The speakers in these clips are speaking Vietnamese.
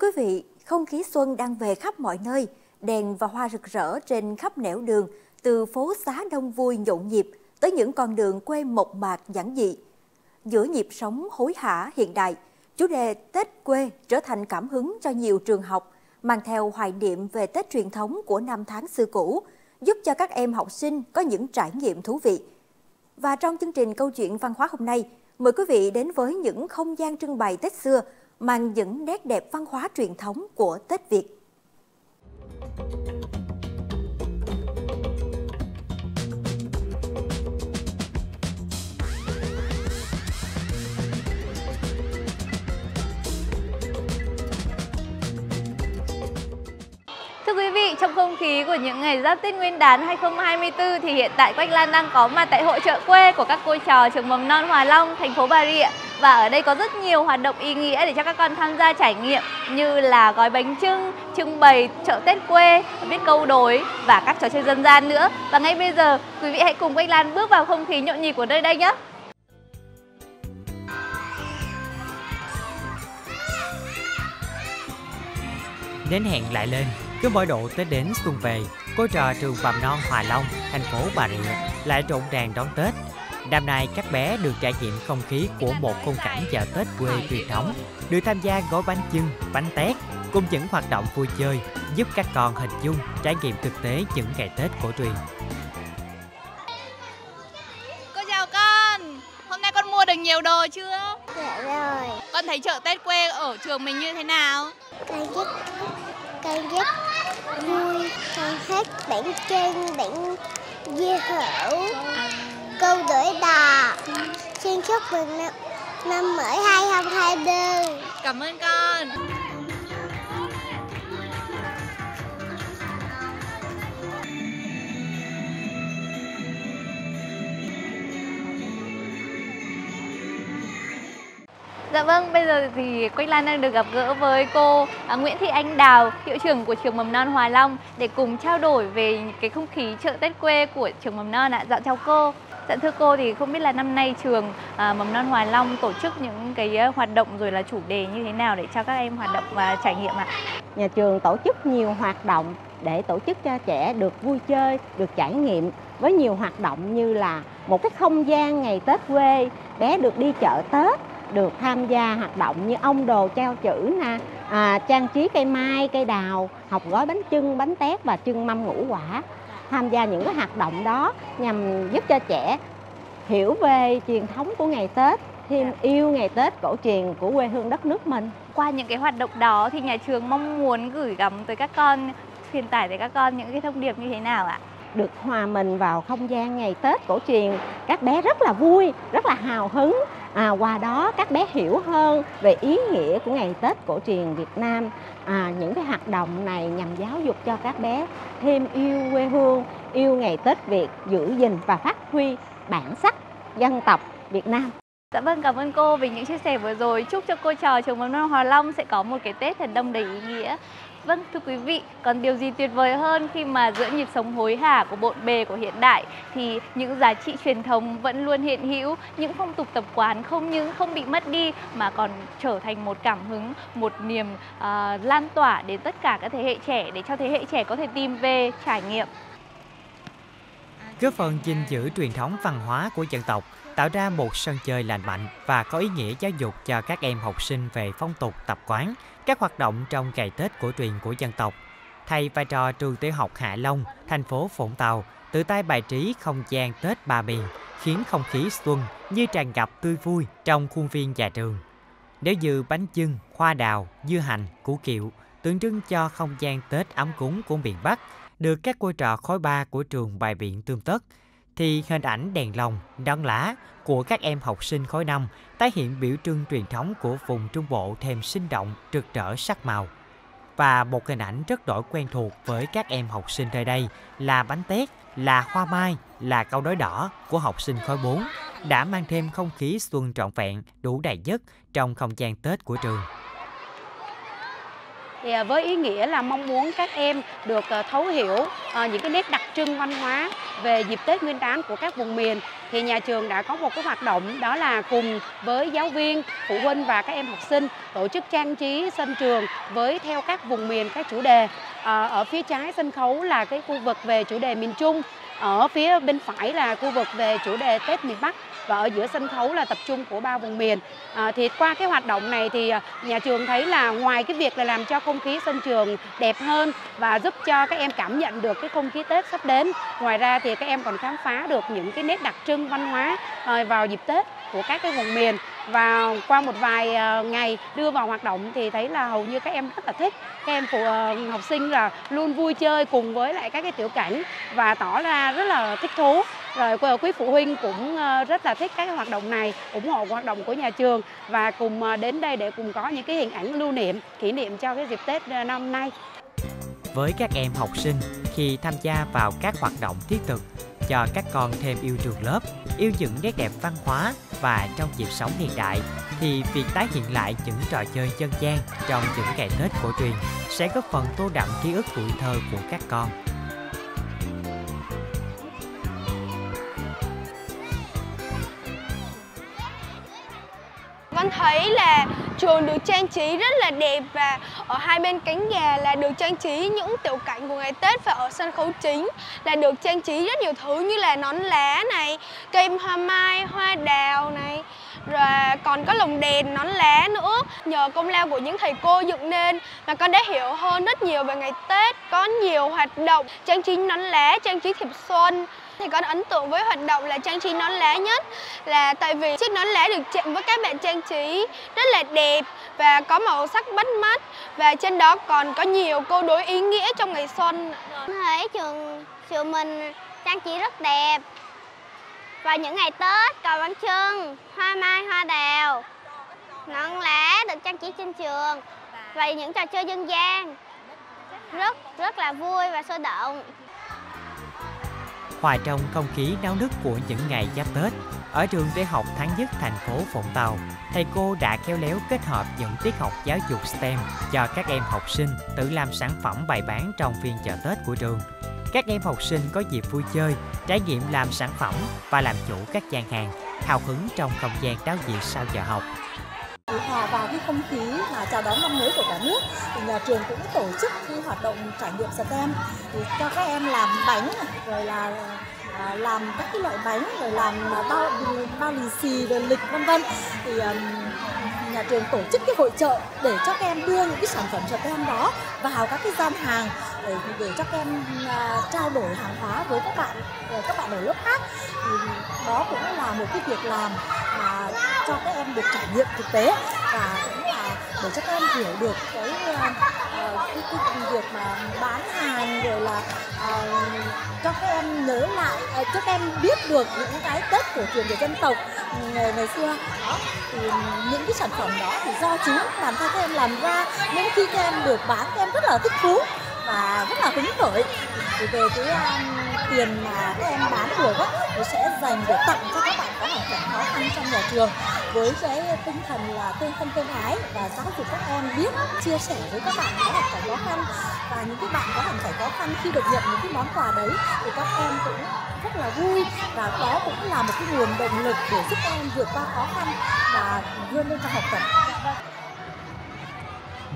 Thưa quý vị, không khí xuân đang về khắp mọi nơi, đèn và hoa rực rỡ trên khắp nẻo đường, từ phố xá đông vui nhộn nhịp tới những con đường quê mộc mạc giản dị. Giữa nhịp sống hối hả hiện đại, chủ đề Tết quê trở thành cảm hứng cho nhiều trường học, mang theo hoài niệm về Tết truyền thống của năm tháng xưa cũ, giúp cho các em học sinh có những trải nghiệm thú vị. Và trong chương trình Câu chuyện văn hóa hôm nay, mời quý vị đến với những không gian trưng bày Tết xưa, mang những nét đẹp văn hóa truyền thống của Tết Việt. Thưa quý vị, trong không khí của những ngày giáp Tết Nguyên đán 2024 thì hiện tại Quách Lan đang có mặt tại hội chợ quê của các cô trò trường mầm non Hòa Long, thành phố Bà Rịa. Và ở đây có rất nhiều hoạt động ý nghĩa để cho các con tham gia trải nghiệm như là gói bánh chưng, trưng bày chợ Tết quê, biết câu đối và các trò chơi dân gian nữa. Và ngay bây giờ, quý vị hãy cùng Quách Lan bước vào không khí nhộn nhịp của nơi đây nhé! Đến hẹn lại lên, cứ mỗi độ Tết đến xuân về, cô trò trường mầm non Hòa Long, thành phố Bà Rịa lại rộn ràng đón Tết. Năm nay các bé được trải nghiệm không khí của một khung cảnh chợ Tết quê truyền thống, được tham gia gói bánh chưng, bánh tét, cùng những hoạt động vui chơi giúp các con hình dung, trải nghiệm thực tế những ngày Tết cổ truyền. Cô chào con, hôm nay con mua được nhiều đồ chưa? Dạ rồi. Con thấy chợ Tết quê ở trường mình như thế nào? Con rất vui, con thích bản tranh, bản dưa hấu. Câu đổi đà xin chúc mừng năm mới 2024. Cảm ơn con. Dạ vâng, bây giờ thì Quách Lan đang được gặp gỡ với cô Nguyễn Thị Anh Đào, hiệu trưởng của trường mầm non Hòa Long để cùng trao đổi về cái không khí chợ Tết quê của trường mầm non ạ. Dạ chào cô. Dạ thưa cô, thì không biết là năm nay trường mầm non Hòa Long tổ chức những cái hoạt động rồi là chủ đề như thế nào để cho các em hoạt động và trải nghiệm ạ? Nhà trường tổ chức nhiều hoạt động để tổ chức cho trẻ được vui chơi, được trải nghiệm với nhiều hoạt động như là một cái không gian ngày Tết quê, bé được đi chợ Tết, được tham gia hoạt động như ông đồ treo chữ nè, trang trí cây mai, cây đào, học gói bánh chưng, bánh tét và trưng mâm ngũ quả. Tham gia những cái hoạt động đó nhằm giúp cho trẻ hiểu về truyền thống của ngày Tết, thêm yêu ngày Tết cổ truyền của quê hương đất nước mình. Qua những cái hoạt động đó thì nhà trường mong muốn gửi gắm tới các con, truyền tải tới các con những cái thông điệp như thế nào ạ? Được hòa mình vào không gian ngày Tết cổ truyền, các bé rất là vui, rất là hào hứng. Qua đó các bé hiểu hơn về ý nghĩa của ngày Tết cổ truyền Việt Nam. Những cái hoạt động này nhằm giáo dục cho các bé thêm yêu quê hương, yêu ngày Tết Việt, giữ gìn và phát huy bản sắc dân tộc Việt Nam. Dạ vâng, cảm ơn cô vì những chia sẻ vừa rồi. Chúc cho cô trò trường mầm non Hòa Long sẽ có một cái Tết thật đông đầy ý nghĩa. Vâng, thưa quý vị, còn điều gì tuyệt vời hơn khi mà giữa nhịp sống hối hả của bộn bề của hiện đại thì những giá trị truyền thống vẫn luôn hiện hữu, những phong tục tập quán không bị mất đi mà còn trở thành một cảm hứng, một niềm lan tỏa đến tất cả các thế hệ trẻ để cho thế hệ trẻ có thể tìm về trải nghiệm. Góp phần gìn giữ truyền thống văn hóa của dân tộc, tạo ra một sân chơi lành mạnh và có ý nghĩa giáo dục cho các em học sinh về phong tục tập quán, các hoạt động trong ngày Tết cổ truyền của dân tộc. Thầy và trò trường tiểu học Hạ Long, thành phố Vũng Tàu, tự tay bài trí không gian Tết ba miền, khiến không khí xuân như tràn ngập tươi vui trong khuôn viên nhà trường. Nếu như bánh chưng, hoa đào, dưa hành, củ kiệu tượng trưng cho không gian Tết ấm cúng của miền Bắc, được các cô trò khối 3 của trường bài biện tươm tất, thì hình ảnh đèn lồng, đón lá của các em học sinh khối 5 tái hiện biểu trưng truyền thống của vùng Trung Bộ thêm sinh động, rực rỡ sắc màu. Và một hình ảnh rất đổi quen thuộc với các em học sinh nơi đây là bánh tét, là hoa mai, là câu đối đỏ của học sinh khối 4 đã mang thêm không khí xuân trọn vẹn, đủ đầy nhất trong không gian Tết của trường. với ý nghĩa là mong muốn các em được thấu hiểu những cái nét đặc trưng văn hóa về dịp Tết Nguyên Đán của các vùng miền. Thì nhà trường đã có một cái hoạt động, đó là cùng với giáo viên, phụ huynh và các em học sinh tổ chức trang trí sân trường với theo các vùng miền, các chủ đề. Ở phía trái sân khấu là cái khu vực về chủ đề miền Trung, ở phía bên phải là khu vực về chủ đề Tết miền Bắc, và ở giữa sân khấu là tập trung của ba vùng miền. Thì qua cái hoạt động này thì nhà trường thấy là ngoài cái việc là làm cho không khí sân trường đẹp hơn và giúp cho các em cảm nhận được cái không khí Tết sắp đến, ngoài ra thì các em còn khám phá được những cái nét đặc trưng văn hóa vào dịp Tết của các cái vùng miền. Và qua một vài ngày đưa vào hoạt động thì thấy là hầu như các em rất là thích. Các em học sinh là luôn vui chơi cùng với lại các cái tiểu cảnh và tỏ ra rất là thích thú. Rồi quý phụ huynh cũng rất là thích các hoạt động này, ủng hộ hoạt động của nhà trường và cùng đến đây để cùng có những cái hình ảnh lưu niệm, kỷ niệm cho cái dịp Tết năm nay. Với các em học sinh, khi tham gia vào các hoạt động thiết thực, cho các con thêm yêu trường lớp, yêu những nét đẹp văn hóa và trong dịp sống hiện đại, thì việc tái hiện lại những trò chơi dân gian trong những ngày Tết cổ truyền sẽ góp phần tô đậm ký ức tuổi thơ của các con. Con thấy là trường được trang trí rất là đẹp, và ở hai bên cánh gà là được trang trí những tiểu cảnh của ngày Tết, và ở sân khấu chính là được trang trí rất nhiều thứ như là nón lá này, cây hoa mai, hoa đào này, rồi còn có lồng đèn, nón lá nữa. Nhờ công lao của những thầy cô dựng nên mà con đã hiểu hơn rất nhiều về ngày Tết. Có nhiều hoạt động trang trí nón lá, trang trí thiệp xuân. Thì con ấn tượng với hoạt động là trang trí nón lá nhất, là tại vì chiếc nón lá được chạm với các bạn trang trí rất là đẹp và có màu sắc bắt mắt, và trên đó còn có nhiều câu đối ý nghĩa trong ngày xuân. Con thấy trường mình trang trí rất đẹp và những ngày Tết, cầu bánh trưng, hoa mai, hoa đào, nón lá được trang trí trên trường và những trò chơi dân gian rất là vui và sôi động. Hòa trong không khí náo nức của những ngày giáp Tết, ở trường Tiểu học Tháng Nhất thành phố Vũng Tàu, thầy cô đã khéo léo kết hợp những tiết học giáo dục STEM cho các em học sinh tự làm sản phẩm bày bán trong phiên chợ Tết của trường. Các em học sinh có dịp vui chơi, trải nghiệm làm sản phẩm và làm chủ các gian hàng, hào hứng trong không gian đáo diện sau giờ học. Hòa vào cái không khí mà chào đón năm mới của cả nước, thì nhà trường cũng tổ chức cái hoạt động trải nghiệm STEM cho các em làm bánh, rồi là làm các cái loại bánh, rồi làm bao lì xì, rồi lịch vân vân. Thì nhà trường tổ chức cái hội chợ để cho các em đưa những cái sản phẩm STEM đó vào các cái gian hàng để cho các em trao đổi hàng hóa với các bạn ở lớp khác. Thì đó cũng là một cái việc làm mà cho các em được trải nghiệm thực tế, và cũng là để cho các em hiểu được cái việc mà bán hàng, rồi là cho các em nhớ lại, cho các em biết được những cái Tết cổ truyền của dân tộc ngày xưa đó. Thì những cái sản phẩm đó thì do chính làm cho các em làm ra, nên khi các em được bán các em rất là thích thú và rất là hứng khởi. Thì về cái tiền mà các em bán được thì sẽ dành để tặng cho các bạn có hoàn cảnh khó khăn trong nhà trường, với cái tinh thần là tương thân tương ái và giáo dục các em biết chia sẻ với các bạn có hoàn cảnh khó khăn. Và những cái bạn có hoàn cảnh khó khăn khi được nhận những cái món quà đấy thì các em cũng rất là vui, và đó cũng là một cái nguồn động lực để giúp các em vượt qua khó khăn và vươn lên trong học tập.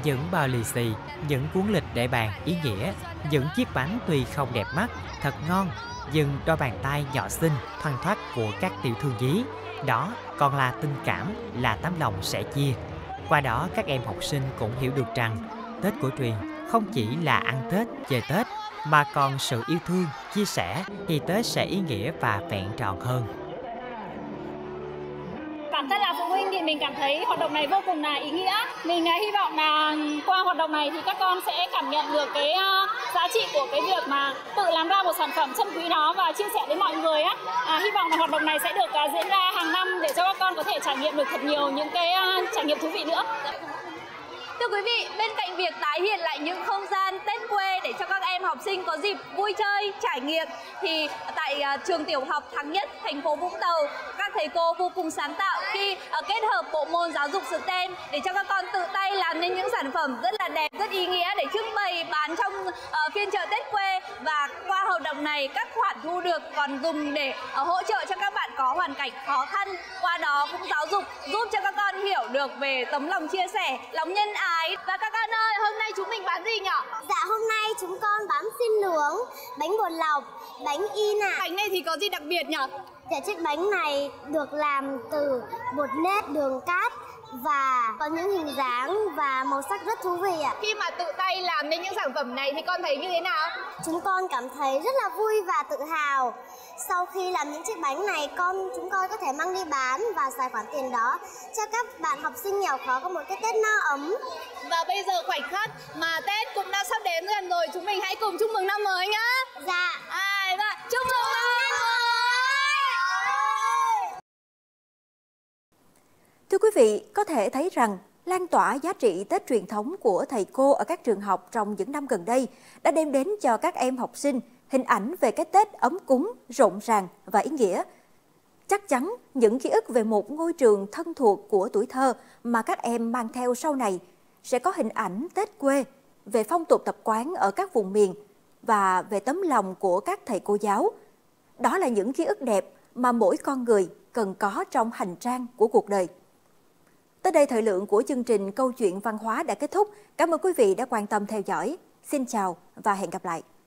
Những bao lì xì, những cuốn lịch để bàn ý nghĩa, những chiếc bánh tuy không đẹp mắt, thật ngon, nhưng đôi bàn tay nhỏ xinh, thoăn thoắt của các tiểu thương dí, đó còn là tình cảm, là tấm lòng sẻ chia. Qua đó các em học sinh cũng hiểu được rằng Tết cổ truyền không chỉ là ăn Tết, chơi Tết, mà còn sự yêu thương, chia sẻ thì Tết sẽ ý nghĩa và vẹn tròn hơn. Bản thân là phụ huynh thì mình cảm thấy hoạt động này vô cùng là ý nghĩa. Mình hy vọng là qua hoạt động này thì các con sẽ cảm nhận được cái giá trị của cái việc mà tự làm ra một sản phẩm chân quý đó và chia sẻ với mọi người. Hy vọng là hoạt động này sẽ được diễn ra hàng năm để cho các con có thể trải nghiệm được thật nhiều những cái trải nghiệm thú vị nữa. Thưa quý vị, bên cạnh việc tái hiện lại những không gian Tết quê để cho các em học sinh có dịp vui chơi, trải nghiệm, thì tại trường tiểu học Thắng Nhất, thành phố Vũng Tàu, các thầy cô vô cùng sáng tạo khi kết hợp bộ môn giáo dục STEM để cho các con tự tay làm nên những sản phẩm rất là đẹp, rất ý nghĩa để trưng bày bán trong phiên chợ Tết quê. Và qua hoạt động này, các khoản thu được còn dùng để hỗ trợ cho các bạn có hoàn cảnh khó khăn. Qua đó cũng giáo dục giúp cho các con hiểu được về tấm lòng chia sẻ, lòng nhân ái. Và các con ơi, hôm nay chúng mình bán gì nhỉ? Dạ, hôm nay chúng con bán xiên nướng, bánh bột lọc, bánh in ạ. Bánh này thì có gì đặc biệt nhỉ? Dạ, chiếc bánh này được làm từ bột nếp, đường cát và có những hình dáng và màu sắc rất thú vị ạ. Khi mà tự tay làm nên những sản phẩm này thì con thấy như thế nào? Chúng con cảm thấy rất là vui và tự hào. Sau khi làm những chiếc bánh này, chúng con có thể mang đi bán và xài khoản tiền đó cho các bạn học sinh nghèo khó có một cái Tết no ấm. Và bây giờ khoảnh khắc mà Tết cũng đã sắp đến gần rồi, chúng mình hãy cùng chúc mừng năm mới nhá. Dạ. Chúc mừng năm mới. Thưa quý vị, có thể thấy rằng lan tỏa giá trị Tết truyền thống của thầy cô ở các trường học trong những năm gần đây đã đem đến cho các em học sinh hình ảnh về cái Tết ấm cúng, rộn ràng và ý nghĩa. Chắc chắn những ký ức về một ngôi trường thân thuộc của tuổi thơ mà các em mang theo sau này sẽ có hình ảnh Tết quê, về phong tục tập quán ở các vùng miền và về tấm lòng của các thầy cô giáo. Đó là những ký ức đẹp mà mỗi con người cần có trong hành trang của cuộc đời. Tới đây thời lượng của chương trình Câu chuyện Văn hóa đã kết thúc. Cảm ơn quý vị đã quan tâm theo dõi. Xin chào và hẹn gặp lại.